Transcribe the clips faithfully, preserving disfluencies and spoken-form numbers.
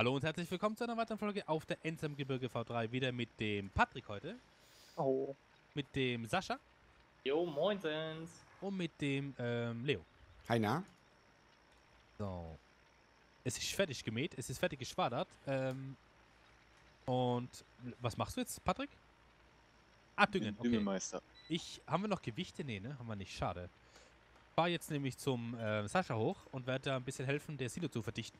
Hallo und herzlich willkommen zu einer weiteren Folge auf der Anthem Gebirge V drei. Wieder mit dem Patrick heute. Oh. Mit dem Sascha. Jo, moinsens. Und mit dem ähm, Leo. Hi, na. So. Es ist fertig gemäht, es ist fertig geschwadert. Ähm, und was machst du jetzt, Patrick? Ah, Düngen. Okay. Düngemeister. Ich, haben wir noch Gewichte? Nee, ne? Haben wir nicht. Schade. Ich fahre jetzt nämlich zum äh, Sascha hoch und werde da ein bisschen helfen, der Silo zu verdichten.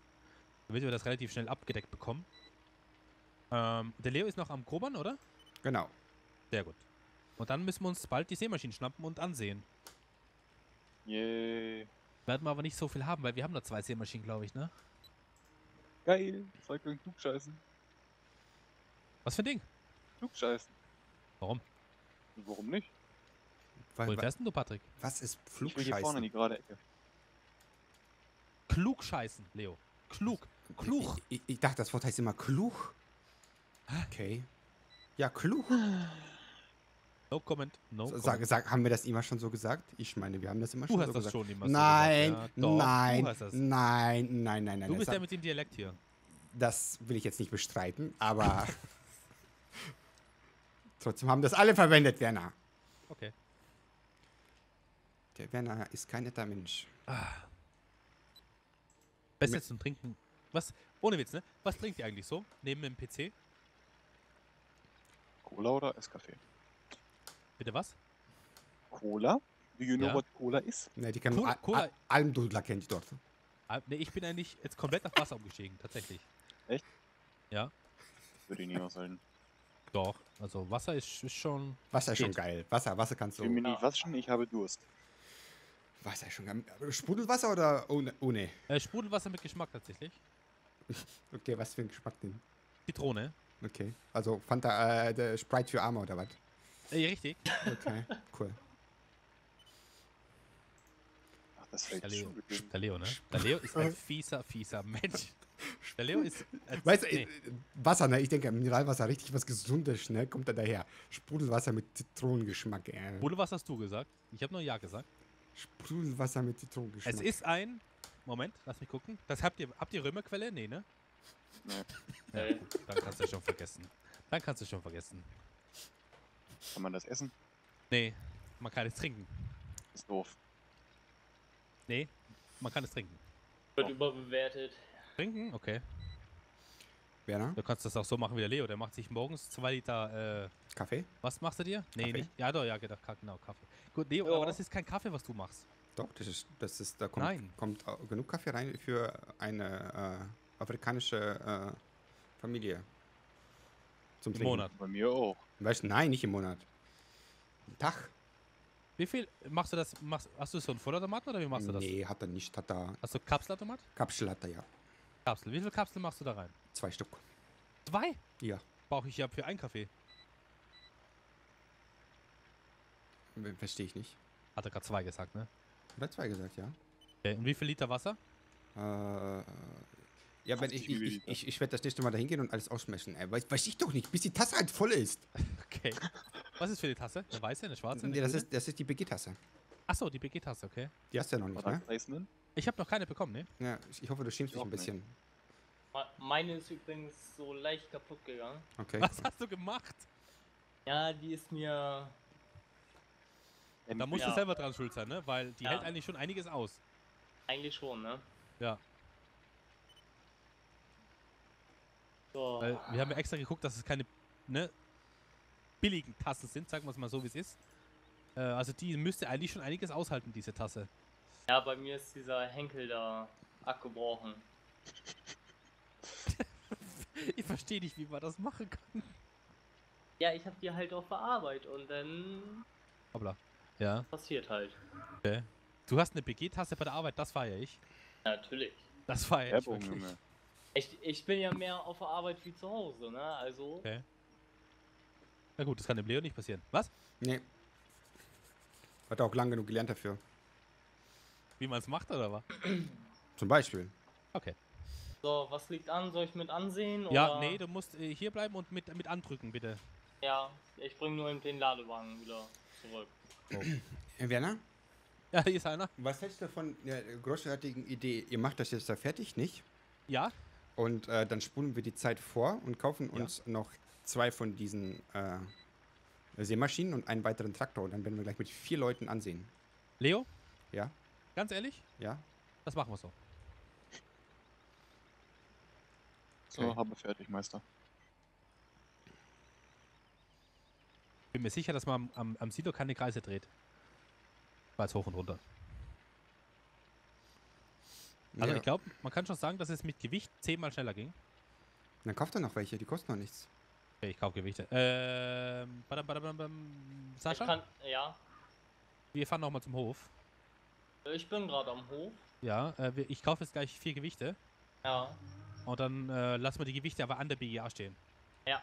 Damit wir das relativ schnell abgedeckt bekommen. Ähm, der Leo ist noch am Grobern, oder? Genau. Sehr gut. Und dann müssen wir uns bald die Sämaschinen schnappen und ansehen. Yay. Werden wir aber nicht so viel haben, weil wir haben nur zwei Sämaschinen, glaube ich, ne? Geil. Das soll kein Klugscheißen. Was für ein Ding? Klugscheißen. Warum? Und warum nicht? Wo fährst denn du, Patrick? Was ist Klugscheißen? Ich bin hier vorne in die gerade Ecke. Klugscheißen, Leo. Klug. Klug. Ich, ich, ich dachte, das Wort heißt immer klug. Okay. Ja, klug. No comment. No so, comment. Sag, sag, haben wir das immer schon so gesagt? Ich meine, wir haben das immer du schon so gesagt. Du hast das schon immer nein, so gesagt. Ja, doch, nein, du hast das. nein, nein, nein, nein. Du bist ja mit dem Dialekt hier. Das will ich jetzt nicht bestreiten, aber trotzdem haben das alle verwendet, Werner. Okay. Der Werner ist kein netter Mensch. Ah. Besser zum Trinken. Was? Ohne Witz, ne? Was trinkt ihr eigentlich so? Neben dem P C? Cola oder Esskaffee? Bitte was? Cola? Do you know ja. what Cola is? Ne, die kann Cola, Cola. Almdudler kennt die dort. Ah, ne, ich bin eigentlich jetzt komplett auf Wasser umgestiegen, tatsächlich. Echt? Ja. Würde ich niemals sein. Doch, also Wasser ist, ist schon... Wasser ist schon geil. Wasser, Wasser kannst du... Ich will mich nicht waschen, ich habe Durst. Wasser ist schon geil. Sprudelwasser oder ohne? ohne? Äh, Sprudelwasser mit Geschmack tatsächlich. Okay, was für ein Geschmack denn? Zitrone. Okay, also Fanta, äh, der Sprite für Arme oder was? Äh, richtig. Okay, cool. Ach, das fällt der Leo, der Leo, ne? Der Leo ist ein fieser, fieser Mensch. Der Leo ist... Äh, weißt du, nee. Wasser, ne? Ich denke, Mineralwasser, richtig was Gesundes, ne? Kommt da daher. Sprudelwasser mit Zitronengeschmack, äh. Sprudelwasser hast du gesagt. Ich habe nur Ja gesagt. Sprudelwasser mit Zitronengeschmack. Es ist ein... Moment, lass mich gucken. Das habt ihr... Habt ihr Römerquelle? Nee, ne? Nee. Ja, hey. Dann kannst du schon vergessen. Dann kannst du schon vergessen. Kann man das essen? Nee. Man kann es trinken. Ist doof. Nee. Man kann es trinken. Wird oh. überbewertet. Trinken? Okay. Werner? Du kannst das auch so machen wie der Leo. Der macht sich morgens zwei Liter... Äh, Kaffee? Was machst du dir? Nee, Kaffee? Nicht. Ja, doch, ja, genau, Kaffee. Gut, Leo, ja. aber das ist kein Kaffee, was du machst. Doch, das ist, das ist, da kommt, Nein. kommt genug Kaffee rein für eine äh, afrikanische äh, Familie. Zum Im Trinken. Monat. Bei mir auch. Weißt, nein, nicht im Monat. Tag. Wie viel machst du das? Machst, hast du so einen Vollautomaten oder wie machst du das? Nee, hat er nicht. Hat er. Hast du Kapselautomat? Kapsel hat er, ja. Kapsel. Wie viele Kapseln machst du da rein? Zwei Stück. Zwei? Ja. Brauche ich ja für einen Kaffee. Verstehe ich nicht. Hat er gerade zwei gesagt, ne? Hat er zwei gesagt, ja. Okay, und wie viel Liter Wasser? Äh, ja, wenn ich, ich, ich, ich, ich werde das nächste Mal da hingehen und alles ausmessen. Ey, weiß, weiß ich doch nicht, bis die Tasse halt voll ist. Okay. Was ist für die Tasse? Eine weiße, eine schwarze? Eine nee, das ist, das ist die B G-Tasse. Achso, die B G-Tasse, okay. Die hast du ja noch nicht, ne? Ich habe noch keine bekommen, ne? Ja, ich, ich hoffe, du schämst dich ein bisschen. Meine ist übrigens so leicht kaputt gegangen. Okay. Was hast du gemacht? Ja, die ist mir... Da musst ja. du selber dran schuld sein, ne? Weil die ja. hält eigentlich schon einiges aus. Eigentlich schon, ne? Ja. So. Weil wir haben ja extra geguckt, dass es keine ne, billigen Tassen sind, sagen wir es mal so, wie es ist. Äh, also die müsste eigentlich schon einiges aushalten, diese Tasse. Ja, bei mir ist dieser Henkel da abgebrochen. Ich verstehe nicht, wie man das machen kann. Ja, ich habe die halt auch verarbeitet und dann... Hoppla. Ja. Passiert halt. Okay. Du hast eine B G-Tasse bei der Arbeit, das feiere ich. Ja, natürlich. Das feiere ich, ja, ich. Ich bin ja mehr auf der Arbeit wie zu Hause, ne? Also. Okay. Na gut, das kann dem Leo nicht passieren. Was? Nee. Hat auch lang genug gelernt dafür. Wie man es macht, oder was? Zum Beispiel. Okay. So, was liegt an? Soll ich mit ansehen? Ja, oder? Nee, du musst äh, hier bleiben und mit, mit andrücken, bitte. Ja, ich bringe nur den Ladewagen wieder zurück. Oh. Werner? Ja, hier ist einer. Was hältst du von der großartigen Idee? Ihr macht das jetzt da fertig, nicht? Ja. Und äh, dann spulen wir die Zeit vor und kaufen uns ja. noch zwei von diesen äh, Sämaschinen und einen weiteren Traktor. Und dann werden wir gleich mit vier Leuten ansehen. Leo? Ja? Ganz ehrlich? Ja? Das machen wir so. So, okay. Haben wir fertig, Meister. Ich bin mir sicher, dass man am, am Silo keine Kreise dreht. Weil's hoch und runter. Also ja. ich glaube, man kann schon sagen, dass es mit Gewicht zehnmal schneller ging. Dann kauft er noch welche, die kosten noch nichts. Okay, ich kaufe Gewichte. Ähm, badam, badam, badam, Sascha? Ich kann, ja. Wir fahren nochmal zum Hof. Ich bin gerade am Hof. Ja, äh, ich kaufe jetzt gleich vier Gewichte. Ja. Und dann äh, lassen wir die Gewichte aber an der B G A stehen. Ja.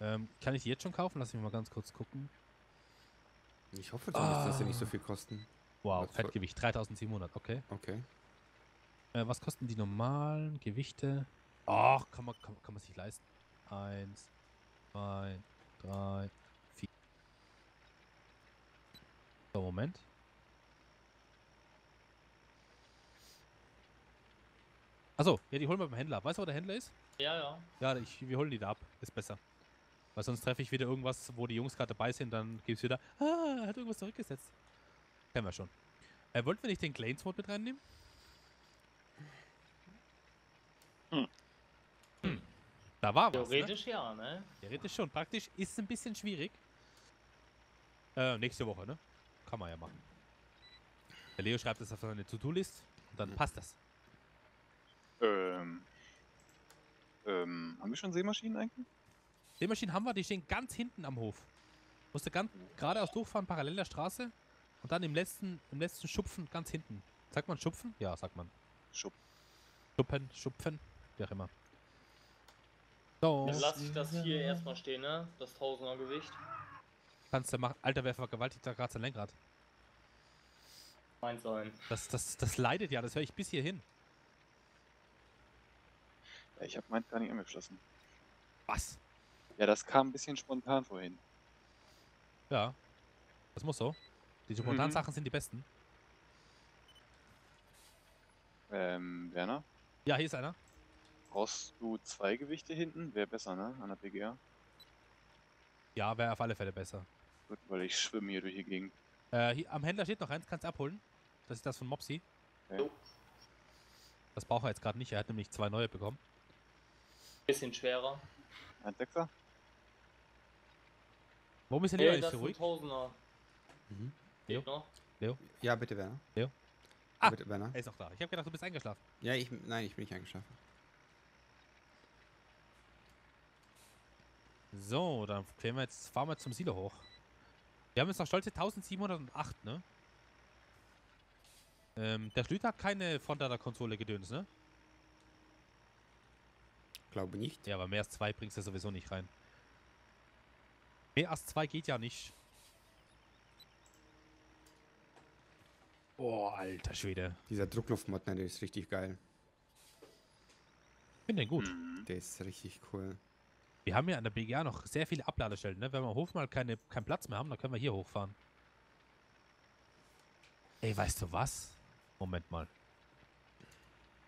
Ähm, kann ich die jetzt schon kaufen? Lass mich mal ganz kurz gucken. Ich hoffe zumindest, ah. dass sie nicht so viel kosten. Wow, was Fettgewicht, dreitausendsiebenhundert, okay. Okay. Äh, was kosten die normalen Gewichte? Ach, kann man, kann, kann man sich leisten. Eins, zwei, drei, vier. So, Moment. Achso, ja, die holen wir beim Händler ab. Weißt du, wo der Händler ist? Ja, ja. Ja, ich, wir holen die da ab. Ist besser. Weil sonst treffe ich wieder irgendwas, wo die Jungs gerade dabei sind, dann gibt es wieder... Ah, er hat irgendwas zurückgesetzt. Kennen wir schon. Äh, wollten wir nicht den Clans-Mod mit reinnehmen? Hm. Hm. Da war was, theoretisch ne? ja, ne? Theoretisch schon. Praktisch ist es ein bisschen schwierig. Äh, nächste Woche, ne? Kann man ja machen. Der Leo schreibt das auf seine To-Do-List und dann passt das. Ähm. Ähm, haben wir schon Sämaschinen eigentlich? Sämaschinen haben wir, die stehen ganz hinten am Hof. Musste ganz geradeaus durchfahren, parallel der Straße. Und dann im letzten, im letzten Schupfen ganz hinten. Sagt man Schupfen? Ja, sagt man. Schupfen. Schupfen, Schupfen, wie auch immer. So. Dann lasse ich das hier erstmal stehen, ne? Das tausender Gewicht. Kannst du machen. Alter, wer vergewaltigt da gerade sein Lenkrad? Meins sein. Das, das, das leidet ja, das höre ich bis hierhin. Ja, ich habe meins gar nicht angeschlossen. Was? Ja, das kam ein bisschen spontan vorhin. Ja, das muss so. Die spontanen mhm. Sachen sind die besten. Ähm, Werner? Ja, hier ist einer. Brauchst du zwei Gewichte hinten? Wäre besser, ne? An der B G A. Ja, wäre auf alle Fälle besser. Gut, weil ich schwimme hier durch die Gegend. Äh, hier, am Händler steht noch eins, kannst du abholen. Das ist das von Mopsi. Okay. Das braucht er jetzt gerade nicht, er hat nämlich zwei neue bekommen. Bisschen schwerer. Ein Sechser. Warum ist der Leo hey, nicht so ruhig? Mhm. Leo? Noch? Leo? Ja, bitte, Werner. Leo? Ah, bitte, Werner. Er ist auch da. Ich habe gedacht, du bist eingeschlafen. Ja, ich... Nein, ich bin nicht eingeschlafen. So, dann fahren wir jetzt, fahren wir zum Silo hoch. Wir haben jetzt noch stolze tausendsiebenhundertacht, ne? Ähm, der Schlüter hat keine Frontlader-Konsole gedöns, ne? Glaube nicht. Ja, aber mehr als zwei bringst du sowieso nicht rein. Mehr als zwei geht ja nicht. Boah, alter Schwede. Dieser Druckluftmod, ne, der ist richtig geil. Ich finde den gut. Der ist richtig cool. Wir haben ja an der B G A noch sehr viele Abladestellen, ne? Wenn wir am Hof mal keine, keinen Platz mehr haben, dann können wir hier hochfahren. Ey, weißt du was? Moment mal.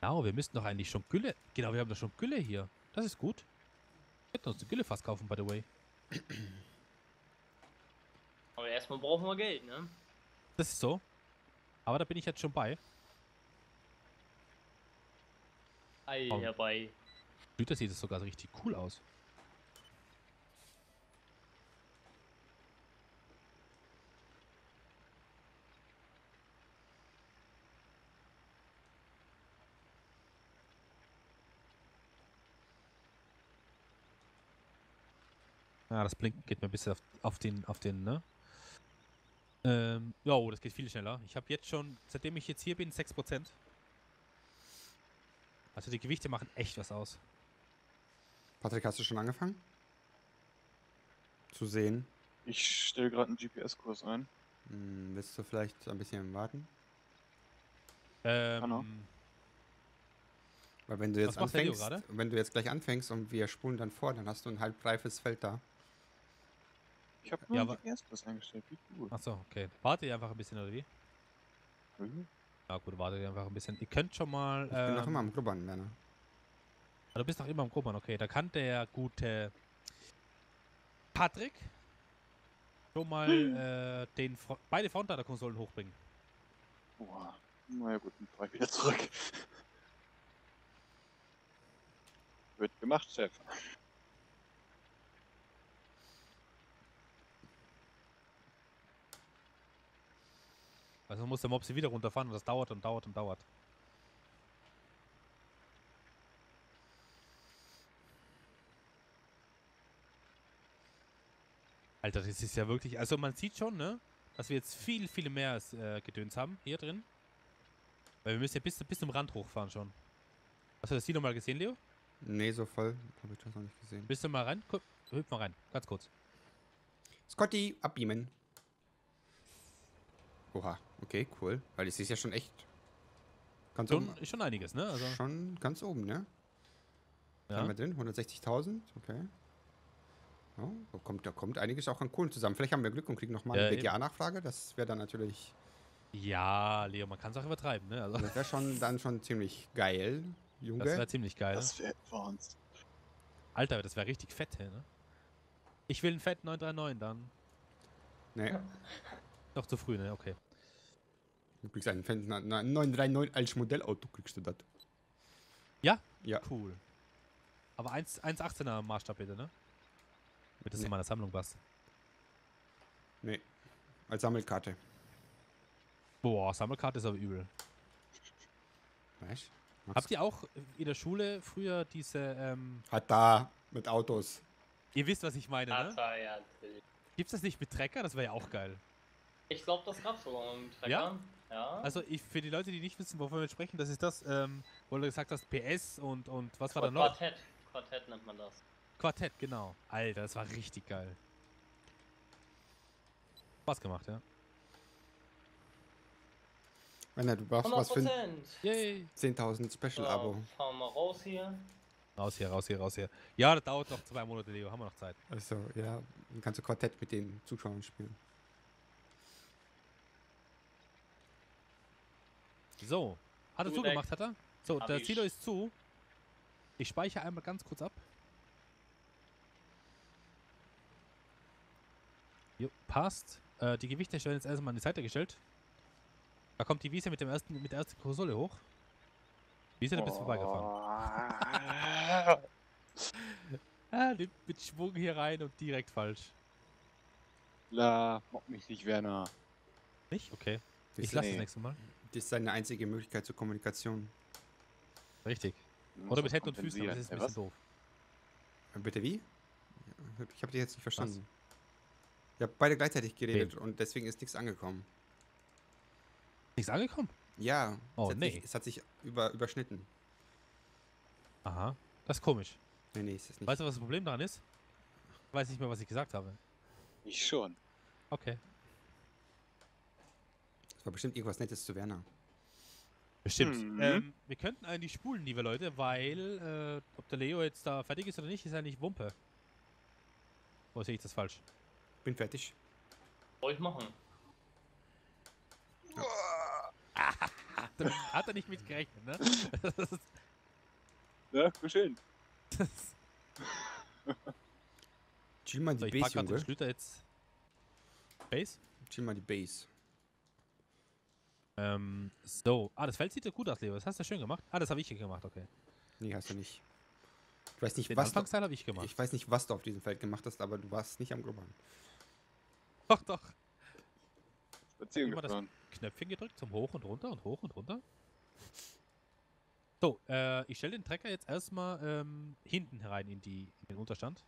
Genau, wir müssten doch eigentlich schon Gülle... Genau, wir haben doch schon Gülle hier. Das ist gut. Wir könnten uns eine Güllefass kaufen, by the way. Aber erstmal brauchen wir Geld, ne? Das ist so. Aber da bin ich jetzt schon bei. Ei, herbei. Schlüter sieht es sogar richtig cool aus. Ja, das Blinken geht mir ein bisschen auf, auf den, auf den, ne? Ähm, jo, das geht viel schneller. Ich habe jetzt schon, seitdem ich jetzt hier bin, sechs Prozent. Also die Gewichte machen echt was aus. Patrick, hast du schon angefangen? Zu sehen? Ich stelle gerade einen G P S-Kurs ein. Hm, willst du vielleicht ein bisschen warten? Ähm... Anna. Weil wenn du jetzt anfängst, wenn du jetzt gleich anfängst und wir spulen dann vor, dann hast du ein halb reifes Feld da. Ich hab nur ja, den G P S-Kurs eingestellt, wie gut. Achso, okay. Wartet ihr einfach ein bisschen, oder wie? Mhm. Ja gut, wartet ihr einfach ein bisschen. Ihr könnt schon mal... Ich ähm, bin noch immer am Grubbern, Werner. Du bist doch immer im Koban, okay. Da kann der gute Patrick schon mal hm. äh, den Fro beide Frontader-Konsolen hochbringen. Boah, naja gut, dann fahre ich wieder zurück. Wird gemacht, Chef. Also muss der Mopsi wieder runterfahren und das dauert und dauert und dauert. Alter, das ist ja wirklich... Also man sieht schon, ne, dass wir jetzt viel, viel mehr äh, Gedöns haben hier drin. Weil wir müssen ja bis, bis zum Rand hochfahren schon. Hast du das hier nochmal gesehen, Leo? Nee, so voll. Hab ich das noch nicht gesehen. Bist du mal rein? Guck, hüpf mal rein, ganz kurz. Scotty, abbeamen. Oha, okay, cool. Weil das ist ja schon echt... Ganz schon, oben. Ist schon einiges, ne? Also schon ganz oben, ne? Ja. Haben wir drin? hundertsechzigtausend, okay. Oh, da, kommt, da kommt einiges auch an Kohlen zusammen. Vielleicht haben wir Glück und kriegen nochmal eine äh, B G A-Nachfrage. Das wäre dann natürlich... Ja, Leo, man kann es auch übertreiben, ne? Also das wäre schon, dann schon ziemlich geil, Junge. Das wäre ziemlich geil. Das wäre uns. Alter, das wäre richtig fett, ne? Ich will einen Fett neun drei neun dann. Nee. Ja. Noch zu früh, ne? Okay. Du kriegst einen Fett neun drei neun als Modellauto, kriegst du das. Ja? Ja. Cool. Aber eins achtzehner Maßstab bitte, ne? Damit das nee. in meiner Sammlung passt. Nee. Als Sammelkarte. Boah, Sammelkarte ist aber übel. Weißt du? Habt ihr auch in der Schule früher diese, ähm... Hat da mit Autos. Ihr wisst, was ich meine, ne? Hatta, ja, natürlich. Gibt's das nicht mit Trecker? Das wäre ja auch geil. Ich glaube, das gab's sogar mit Trecker. Ja? Ja. Also, ich, für die Leute, die nicht wissen, wovon wir sprechen, das ist das, ähm, wo du gesagt hast, P S und, und was Quart war da noch? Quartett. Quartett nennt man das. Quartett, genau. Alter, das war richtig geil. Spaß gemacht, ja. Männer, du brauchst was für ein zehntausend Special-Abo. Ja, fahren wir raus hier. Raus hier, raus hier, raus hier. Ja, das dauert noch zwei Monate, Leo. Haben wir noch Zeit. Achso, ja. Dann kannst du Quartett mit den Zuschauern spielen. So. Hat er zugemacht, hat er? So, der Silo ist zu. Ich speichere einmal ganz kurz ab. Jo, passt. Äh, die Gewichte stellen jetzt erstmal an die Seite gestellt. Da kommt die Wiese mit, dem ersten, mit der ersten Konsole hoch. Wiese, da bist du vorbeigefahren. ah, nimmt mit Schwung hier rein und direkt falsch. La, mock mich nicht, Werner. Nicht? Okay. Das ich lasse nee. das nächste Mal. Das ist seine einzige Möglichkeit zur Kommunikation. Richtig. Oder mit Händen und Füßen, aber das ist ein bisschen doof. Bitte wie? Ich habe dich jetzt nicht verstanden. Was? Ich habe beide gleichzeitig geredet Wen? und deswegen ist nichts angekommen. Nichts angekommen? Ja, oh, es, hat nee. sich, es hat sich über, überschnitten. Aha, das ist komisch. Nee, nee, ist es nicht. Weißt du, was das Problem daran ist? Ich weiß nicht mehr, was ich gesagt habe. Ich schon. Okay. Das war bestimmt irgendwas Nettes zu Werner. Bestimmt. Mhm. Ähm, wir könnten eigentlich spulen, liebe Leute, weil äh, ob der Leo jetzt da fertig ist oder nicht, ist eigentlich Wumpe. Oder sehe ich das falsch? Bin fertig. Soll ich machen? Ja. Hat er nicht mit gerechnet, ne? Ja, schön. Chill mal die so, ich Base, Junge. Den Schlüter jetzt. Base? Chill mal die Base. Ähm, so. Ah, das Feld sieht ja gut aus, Leo. Das hast du schön gemacht. Ah, das habe ich hier gemacht, okay. Nee, hast du nicht. Ich weiß nicht, Den was Anfangsteil habe ich gemacht. Ich weiß nicht, was du auf diesem Feld gemacht hast, aber du warst nicht am Grubbern. Doch, doch. Spazieren gefahren. Das Knöpfchen gedrückt zum Hoch und Runter und Hoch und Runter. So, äh, ich stelle den Trecker jetzt erstmal ähm, hinten herein in, die, in den Unterstand.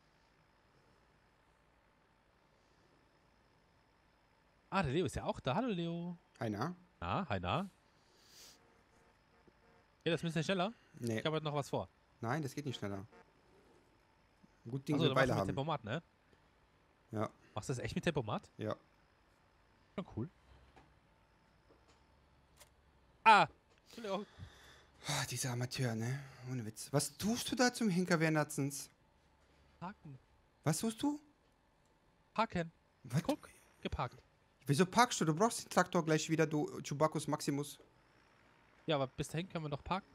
Ah, der Leo ist ja auch da. Hallo, Leo. Hi, na? Na, hi, na. Ja, das ist ein bisschen schneller. Nee. Ich habe heute noch was vor. Nein, das geht nicht schneller. Gut Ding, also, wir beide haben. Machst du mit Tempomat, ne? Ja. Machst du das echt mit Tempomat? Ja. Schon cool. Ah! Entschuldigung. Oh, dieser Amateur, ne? Ohne Witz. Was tust du da zum Henker, Wernatzens? Parken. Was tust du? Parken. Was? Guck, geparkt. Wieso parkst du? Du brauchst den Traktor gleich wieder, du Chewbacus Maximus. Ja, aber bis dahin können wir noch parken.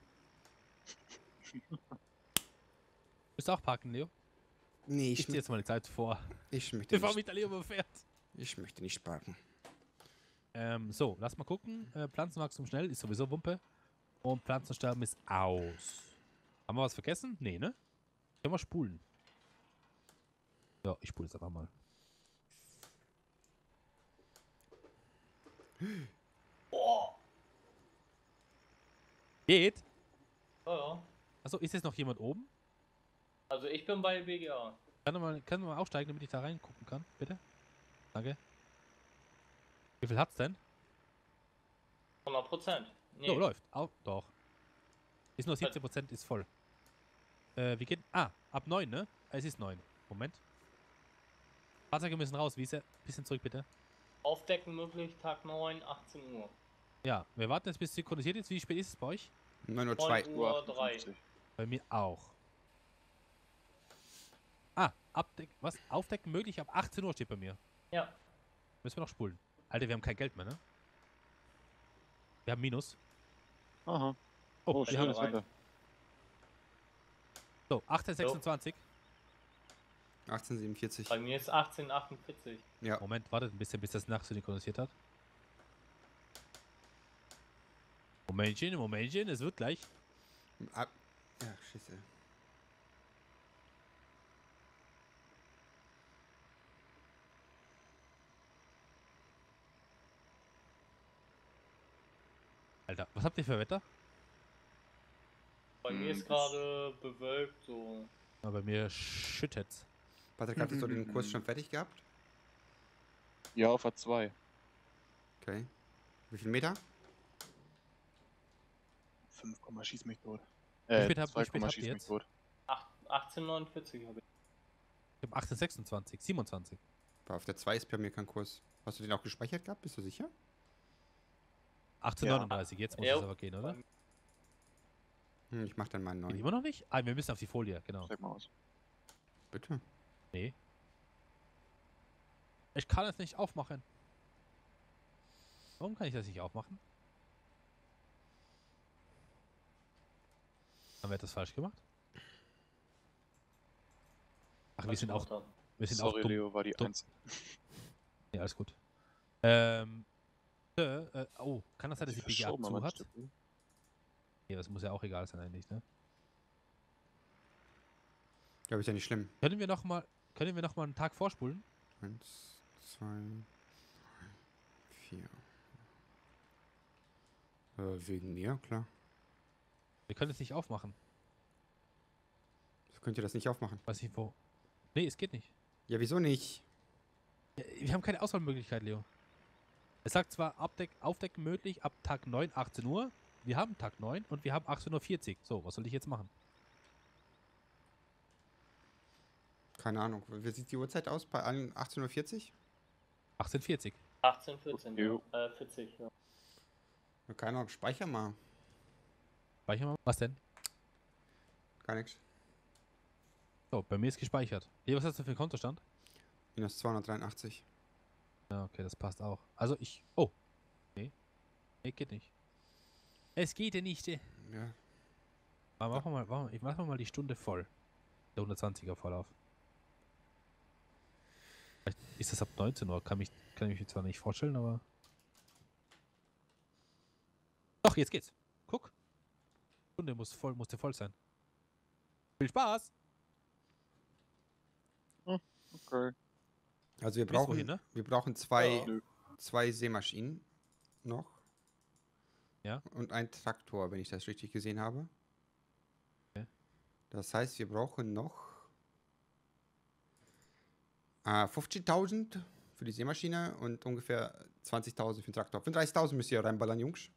Willst du auch parken, Leo? Nee, ich... Ich zieh jetzt mal die Zeit vor. Ich möchte bevor nicht... Bevor mich der Leo überfährt. Ich möchte nicht parken. Ähm, so, lass mal gucken. Äh, Pflanzenwachstum schnell ist sowieso Wumpe. Und Pflanzensterben ist aus. Haben wir was vergessen? Nee, ne? Können wir spulen. Ja, ich spule es einfach mal. Oh. Geht? Oh, ja. Achso, ist jetzt noch jemand oben? Also ich bin bei B G A. Kann man, kann man aufsteigen, damit ich da reingucken kann, bitte? Danke. Wie viel hat's denn? hundert Prozent. Nee. So, läuft. Au, doch. Ist nur siebzehn Prozent, ist voll. Äh, wir gehen... Ah, ab neun, ne? Es ist neun. Moment. Fahrzeuge müssen raus, Wiese. Bisschen zurück, bitte. Aufdecken möglich, Tag neun, achtzehn Uhr. Ja, wir warten jetzt, bis synchronisiert ist. Wie spät ist es bei euch? neun Uhr zwei. Bei mir auch. Ah, abdecken, was? Aufdecken möglich ab achtzehn Uhr steht bei mir. Ja. Müssen wir noch spulen. Alter, wir haben kein Geld mehr, ne? Wir haben Minus. Aha. Oh, oh wir haben rein. So, achtzehn sechsundzwanzig. So. achtzehn siebenundvierzig. Bei mir ist achtzehn achtundvierzig. Ja. Moment, wartet ein bisschen, bis das nachsynchronisiert hat. Momentchen, Momentchen, es wird gleich. Ach, scheiße. Alter, was habt ihr für Wetter? Bei mir ist gerade bewölkt, so. Aber bei mir schüttet's. Patrick, hattest du den Kurs schon fertig gehabt? Ja, auf A zwei. Okay. Wie viel Meter? fünf, schieß mich tot. Äh, wie spät zwei, schieß mich tot. achtzehn neunundvierzig habe ich. Ich habe achtzehn sechsundzwanzig, siebenundzwanzig. Aber auf der zwei ist bei mir kein Kurs. Hast du den auch gespeichert gehabt? Bist du sicher? achtzehn neununddreißig, ja. Jetzt muss es ja aber gehen, oder? Hm, ich mach dann meinen neuen. Immer noch nicht? Ah, wir müssen auf die Folie, genau. Steck mal aus. Bitte? Nee. Ich kann es nicht aufmachen. Warum kann ich das nicht aufmachen? Haben wir etwas falsch gemacht? Ach, wir sind auch... Wir sind Sorry, auch dumm, Leo, war die eins. Ja, alles gut. Ähm... Äh, oh, kann das sein, dass die B G A zu hat? Nee, das muss ja auch egal sein eigentlich, ne? Glaube ich ja nicht schlimm. Können wir nochmal... Können wir nochmal einen Tag vorspulen? Eins, zwei... Drei, vier... Äh, wegen mir, klar. Wir können es nicht aufmachen. Könnt ihr das nicht aufmachen? Weiß ich wo. Nee, es geht nicht. Ja, wieso nicht? Ja, wir haben keine Auswahlmöglichkeit, Leo. Es sagt zwar Abdeck, Aufdecken möglich ab Tag neun, achtzehn Uhr. Wir haben Tag neun und wir haben achtzehn Uhr vierzig. So, was soll ich jetzt machen? Keine Ahnung. Wie sieht die Uhrzeit aus bei allen achtzehn Uhr vierzig? achtzehn vierzig. achtzehn vierzehn, ja. Äh, vierzig, ja. Ja, keine Ahnung, speicher mal. Speichern wir mal. Was denn? Gar nichts. So, bei mir ist gespeichert. Hey, was hast du für einen Kontostand? Minus zweihundertdreiundachtzig. Ja, okay, das passt auch. Also ich... Oh. Nee. Nee, geht nicht. Es geht ja nicht. Äh. Ja. Aber machen wir mal, ich mach mal die Stunde voll. Der hundertzwanziger Vorlauf. Vielleicht ist das ab neunzehn Uhr? Kann, mich, kann ich mir zwar nicht vorstellen, aber... Doch, jetzt geht's. Guck. Stunde muss voll, musste voll sein. Viel Spaß! Oh, okay. Also wir brauchen, hin, ne? wir brauchen zwei, ja. zwei Seemaschinen noch. Ja. Und ein Traktor, wenn ich das richtig gesehen habe. Okay. Das heißt, wir brauchen noch äh, fünfzigtausend für die Seemaschine und ungefähr zwanzigtausend für den Traktor. fünfunddreißigtausend müsst ihr reinballern, Jungs.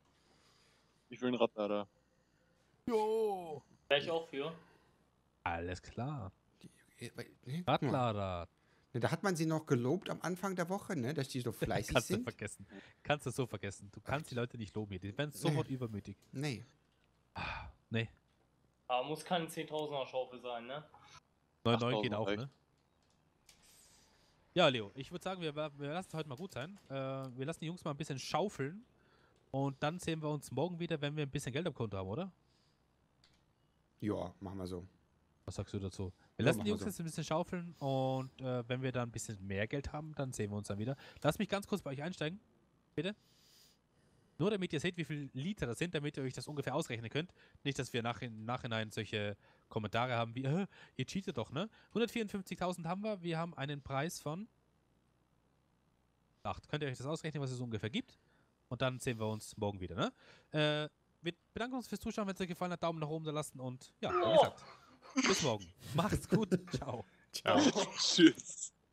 Ich will einen Radlader. Jo! Wäre ich auch für. Alles klar. Radlader. Ne, da hat man sie noch gelobt am Anfang der Woche, ne? Dass die so fleißig kannst sind. Du vergessen. Kannst du so vergessen. Du kannst die Leute nicht loben hier. Die werden sofort nee. übermütig. Nee. Ah, nee. Aber muss keine zehntausender Schaufel sein, ne? neun neun geht auch, ne? Ja, Leo, ich würde sagen, wir, wir lassen es heute mal gut sein. Äh, wir lassen die Jungs mal ein bisschen schaufeln. Und dann sehen wir uns morgen wieder, wenn wir ein bisschen Geld am Konto haben, oder? Ja, machen wir so. Was sagst du dazu? Wir ja, lassen die Jungs so. jetzt ein bisschen schaufeln und äh, wenn wir dann ein bisschen mehr Geld haben, dann sehen wir uns dann wieder. Lasst mich ganz kurz bei euch einsteigen, bitte. Nur damit ihr seht, wie viele Liter das sind, damit ihr euch das ungefähr ausrechnen könnt. Nicht, dass wir nach, im Nachhinein solche Kommentare haben wie, äh, ihr cheatet doch, ne? hundertvierundfünfzigtausend haben wir, wir haben einen Preis von acht. Könnt ihr euch das ausrechnen, was es ungefähr gibt? Und dann sehen wir uns morgen wieder, ne? Äh, wir bedanken uns fürs Zuschauen, wenn es euch gefallen hat, Daumen nach oben da lassen und ja, wie gesagt, bis morgen. Macht's gut, ciao. Ciao. Tschüss.